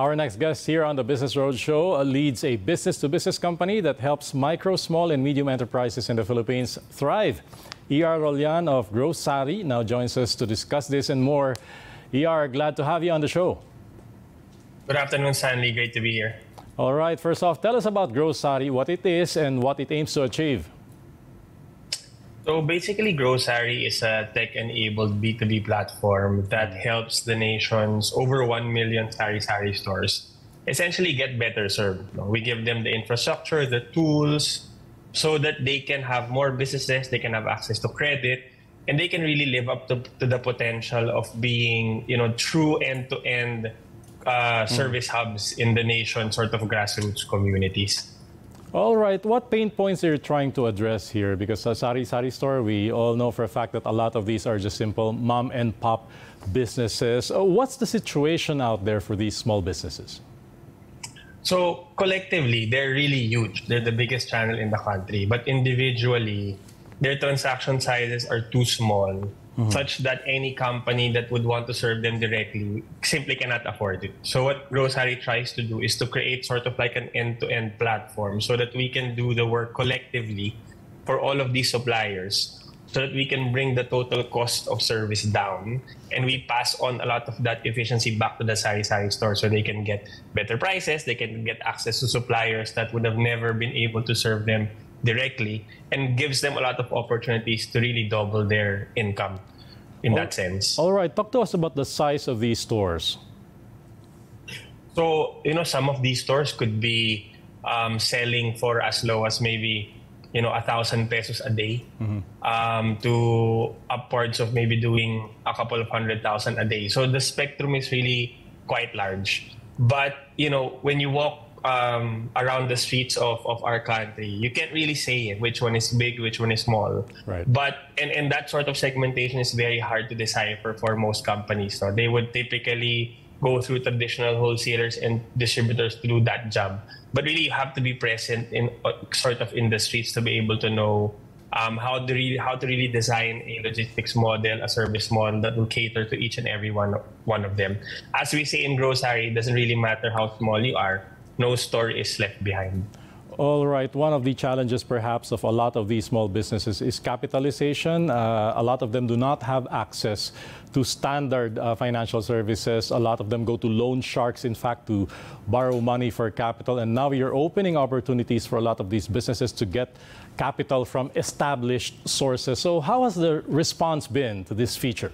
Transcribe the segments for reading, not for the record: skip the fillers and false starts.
Our next guest here on the Business Roadshow leads a business-to-business company that helps micro, small, and medium enterprises in the Philippines thrive. ER Rollan of GrowSari now joins us to discuss this and more. ER, glad to have you on the show. Good afternoon, Sandy. Great to be here. All right. First off, tell us about GrowSari, what it is and what it aims to achieve. So basically, GrowSari is a tech-enabled B2B platform that helps the nation's over 1 million Sari-Sari stores essentially get better served. We give them the infrastructure, the tools, so that they can have more businesses, they can have access to credit, and they can really live up to the potential of being, you know, true end-to-end service hubs in the nation, sort of grassroots communities. All right. What pain points are you trying to address here? Because a Sari-Sari store, we all know for a fact that a lot of these are just simple mom and pop businesses. What's the situation out there for these small businesses? So collectively, they're really huge. They're the biggest channel in the country. But individually, their transaction sizes are too small, such that any company that would want to serve them directly simply cannot afford it. So what GrowSari tries to do is to create sort of like an end-to-end platform so that we can do the work collectively for all of these suppliers, so that we can bring the total cost of service down, and we pass on a lot of that efficiency back to the Sari-Sari store so they can get better prices, they can get access to suppliers that would have never been able to serve them directly, and gives them a lot of opportunities to really double their income in that sense. All right. Talk to us about the size of these stores. So, you know, some of these stores could be selling for as low as maybe, you know, 1,000 pesos a day to upwards of maybe doing a couple of 100,000 a day. So the spectrum is really quite large. But, you know, when you walk around the streets of our country, you can't really say which one is big, which one is small. Right. But and that sort of segmentation is very hard to decipher for most companies. So they would typically go through traditional wholesalers and distributors to do that job. But really, you have to be present in sort of in the streets to be able to know how to really design a logistics model, a service model that will cater to each and every one of them. As we say in GrowSari, it doesn't really matter how small you are. No store is left behind. All right. One of the challenges, perhaps, of a lot of these small businesses is capitalization. A lot of them do not have access to standard financial services. A lot of them go to loan sharks, in fact, to borrow money for capital. And now you're opening opportunities for a lot of these businesses to get capital from established sources. So how has the response been to this feature?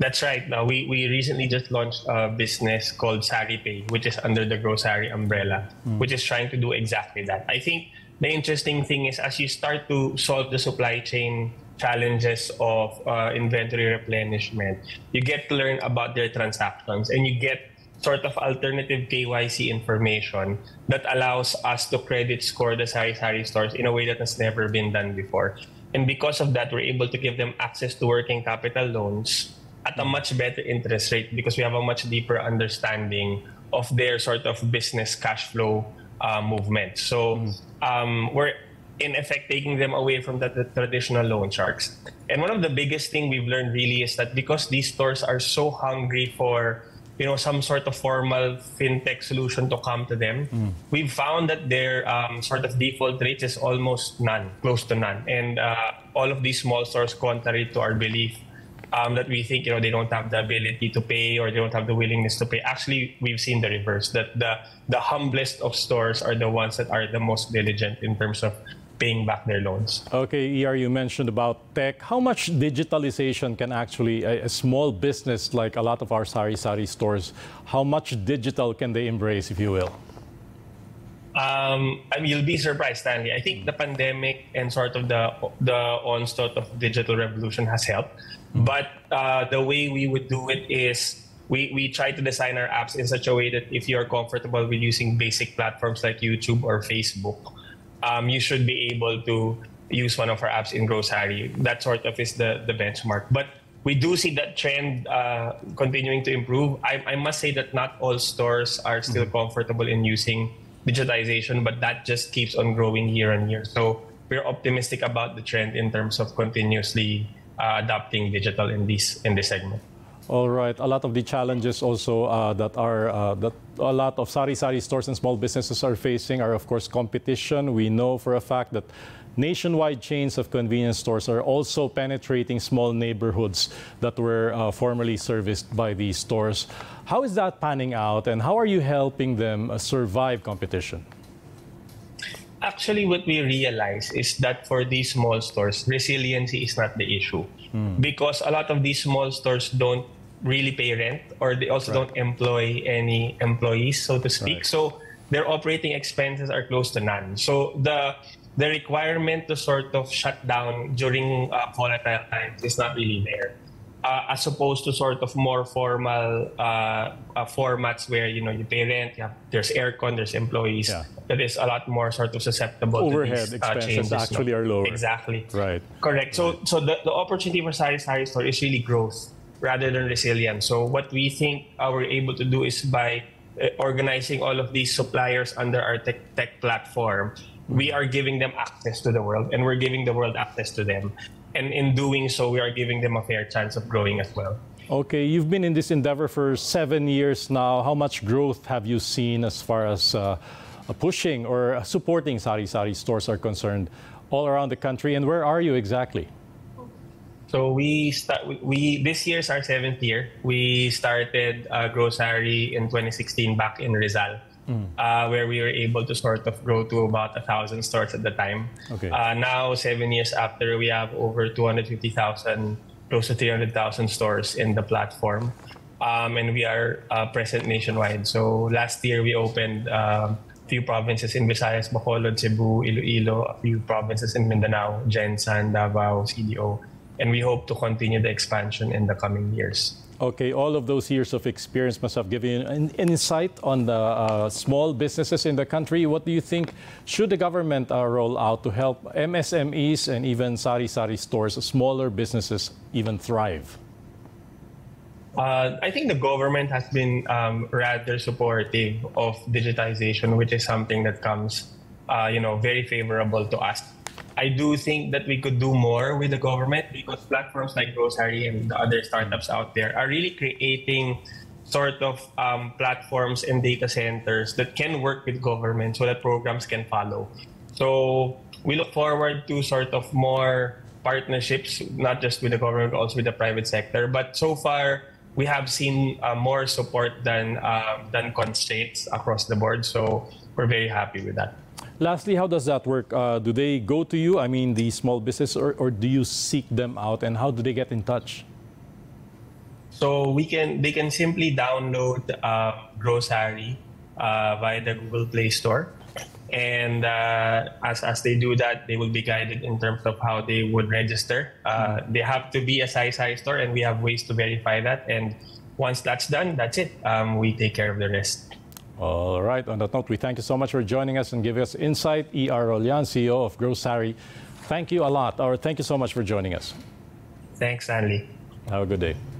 That's right. Now, we recently just launched a business called SariPay, which is under the GrowSari umbrella, which is trying to do exactly that. I think the interesting thing is as you start to solve the supply chain challenges of inventory replenishment, you get to learn about their transactions and you get sort of alternative KYC information that allows us to credit score the Sari-Sari stores in a way that has never been done before. And because of that, we're able to give them access to working capital loans at a much better interest rate because we have a much deeper understanding of their sort of business cash flow movement. So we're, in effect, taking them away from the traditional loan sharks. And one of the biggest things we've learned really is that because these stores are so hungry for, you know, some sort of formal fintech solution to come to them, we've found that their sort of default rates is almost none, close to none. And all of these small stores, contrary to our belief, that we think, you know, they don't have the ability to pay or they don't have the willingness to pay. Actually, we've seen the reverse, that the humblest of stores are the ones that are the most diligent in terms of paying back their loans. Okay, ER, you mentioned about tech. How much digitalization can actually a small business like a lot of our Sari-Sari stores, how much digital can they embrace, if you will? I mean, you'll be surprised, Stanley. I think the pandemic and sort of the onslaught of digital revolution has helped. But the way we would do it is we try to design our apps in such a way that if you're comfortable with using basic platforms like YouTube or Facebook, you should be able to use one of our apps in GrowSari. That sort of is the benchmark. But we do see that trend continuing to improve. I must say that not all stores are still comfortable in using digitization, but that just keeps on growing year on year. So we're optimistic about the trend in terms of continuously adopting digital in this segment. All right. A lot of the challenges also that a lot of sari-sari stores and small businesses are facing are, of course, competition. We know for a fact that nationwide chains of convenience stores are also penetrating small neighborhoods that were formerly serviced by these stores. How is that panning out, and how are you helping them survive competition? Actually, what we realize is that for these small stores, resiliency is not the issue. Because a lot of these small stores don't really pay rent, or they also don't employ any employees, so to speak. So their operating expenses are close to none. So the requirement to sort of shut down during volatile times is not really there, as opposed to sort of more formal formats where, you know, you pay rent, you have, there's aircon, there's employees. That is a lot more sort of susceptible to these expenses actually are lower. Exactly. Right. Correct. So the opportunity for sari-sari store is really growth rather than resilience. So what we think we're able to do is by organizing all of these suppliers under our tech platform, we are giving them access to the world, and we're giving the world access to them. And in doing so, we are giving them a fair chance of growing as well. Okay, you've been in this endeavor for 7 years now. How much growth have you seen as far as pushing or supporting sari-sari stores are concerned all around the country? And where are you exactly? So this year is our 7th year. We started GrowSari in 2016 back in Rizal. Where we were able to sort of grow to about 1,000 stores at the time. Okay. Now, 7 years after, we have over 250,000, close to 300,000 stores in the platform. And we are present nationwide. So last year, we opened a few provinces in Visayas, Bacolod, Cebu, Iloilo, a few provinces in Mindanao, Gensan, Davao, CDO. And we hope to continue the expansion in the coming years. Okay, all of those years of experience must have given you an insight on the small businesses in the country. What do you think should the government roll out to help MSMEs and even sari-sari stores, smaller businesses, even thrive? I think the government has been rather supportive of digitization, which is something that comes you know, very favorable to us. I do think that we could do more with the government, because platforms like GrowSari and the other startups out there are really creating sort of platforms and data centers that can work with government so that programs can follow. So we look forward to sort of more partnerships, not just with the government, but also with the private sector. But so far, we have seen more support than constraints across the board. So we're very happy with that. Lastly, how does that work? Do they go to you, I mean, the small business, or do you seek them out, and how do they get in touch? So they can simply download GrowSari via the Google Play Store. And as they do that, they will be guided in terms of how they would register. They have to be a sari-sari store, and we have ways to verify that. And once that's done, that's it. We take care of the rest. All right. On that note, we thank you so much for joining us and giving us insight. ER Rollan, CEO of GrowSari. Thank you a lot. Or thank you so much for joining us. Thanks, Stanley. Have a good day.